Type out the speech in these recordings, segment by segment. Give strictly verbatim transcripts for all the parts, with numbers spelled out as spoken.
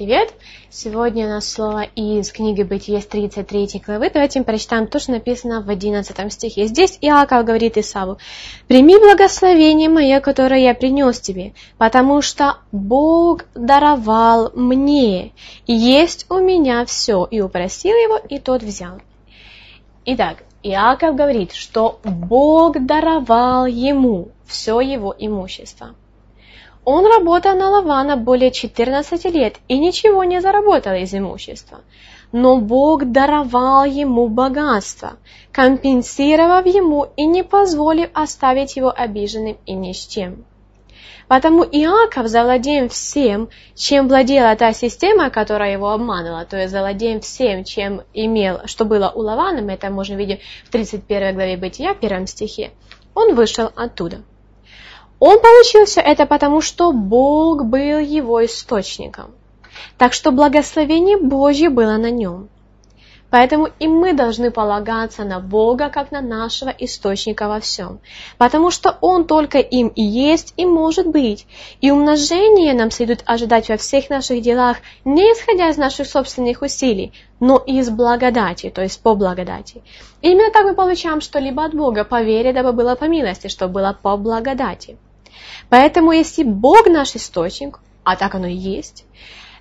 привет! Сегодня у нас слово из книги Бытие тридцать третьей главы. Давайте мы прочитаем то, что написано в одиннадцатом стихе. Здесь Иаков говорит Исаву: «Прими благословение мое, которое я принес тебе, потому что Бог даровал мне, и есть у меня все». И упросил его, и тот взял. Итак, Иаков говорит, что Бог даровал ему все его имущество. Он работал на Лавана более четырнадцати лет и ничего не заработал из имущества. Но Бог даровал ему богатство, компенсировав ему и не позволив оставить его обиженным и ни с чем. Потому Иаков завладеем всем, чем владела та система, которая его обманула, то есть завладеем всем, чем имел, что было у Лавана, мы это можем видеть в тридцать первой главе Бытия, первом стихе, он вышел оттуда. Он получил все это потому, что Бог был его источником. Так что благословение Божье было на нем. Поэтому и мы должны полагаться на Бога, как на нашего источника во всем. Потому что Он только им и есть, и может быть. И умножение нам следует ожидать во всех наших делах, не исходя из наших собственных усилий, но из благодати, то есть по благодати. И именно так мы получаем что-либо от Бога, по вере, дабы было по милости, чтобы было по благодати. Поэтому, если Бог наш источник, а так оно и есть,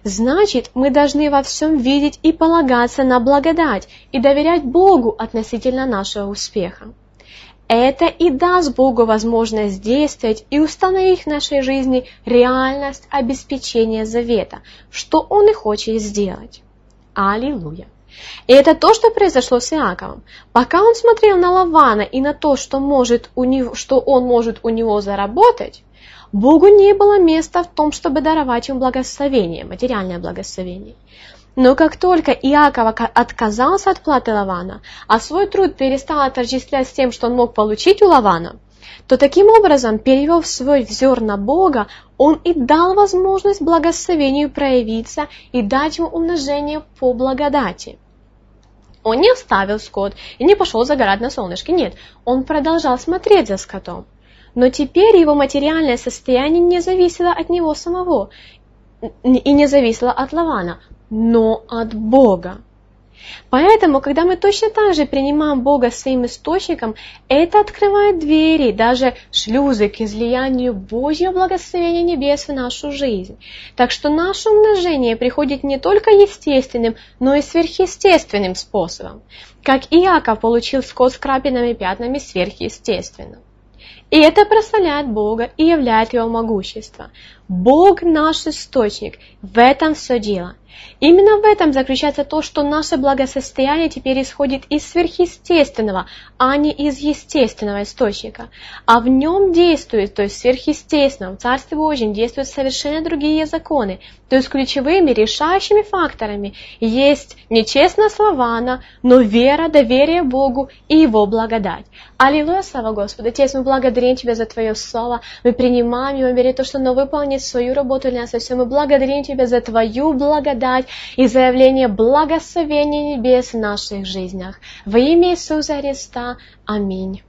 значит, мы должны во всем видеть и полагаться на благодать и доверять Богу относительно нашего успеха. Это и даст Богу возможность действовать и установить в нашей жизни реальность обеспечения завета, что Он и хочет сделать. Аллилуйя! И это то, что произошло с Иаковом. Пока он смотрел на Лавана и на то, что, может у него, что он может у него заработать, Богу не было места в том, чтобы даровать ему благословение, материальное благословение. Но как только Иаков отказался от платы Лавана, а свой труд перестал отождествлять с тем, что он мог получить у Лавана, то таким образом, перевел свой взор на Бога, он и дал возможность благословению проявиться и дать ему умножение по благодати. Он не оставил скот и не пошел загорать на солнышке, нет, он продолжал смотреть за скотом. Но теперь его материальное состояние не зависело от него самого и не зависело от Лавана, но от Бога. Поэтому, когда мы точно так же принимаем Бога своим источником, это открывает двери, даже шлюзы к излиянию Божьего благословения небес в нашу жизнь. Так что наше умножение приходит не только естественным, но и сверхъестественным способом, как Иаков получил скот с крапинами и пятнами сверхъестественно. И это прославляет Бога и являет Его могущество. Бог наш источник, в этом все дело. Именно в этом заключается то, что наше благосостояние теперь исходит из сверхъестественного, а не из естественного источника. А в нем действует, то есть в сверхъестественном, в Царстве Божьем действуют совершенно другие законы, то есть ключевыми решающими факторами есть не честность Лавана, но вера, доверие Богу и Его благодать. Аллилуйя, слава Господу! Отец, мы благодарим Тебя за Твое Слово, мы принимаем Его, верим в то, что оно выполнит свою работу для нас, и все мы благодарим Тебя за Твою благодать и заявление благословения небес в наших жизнях. Во имя Иисуса Христа. Аминь.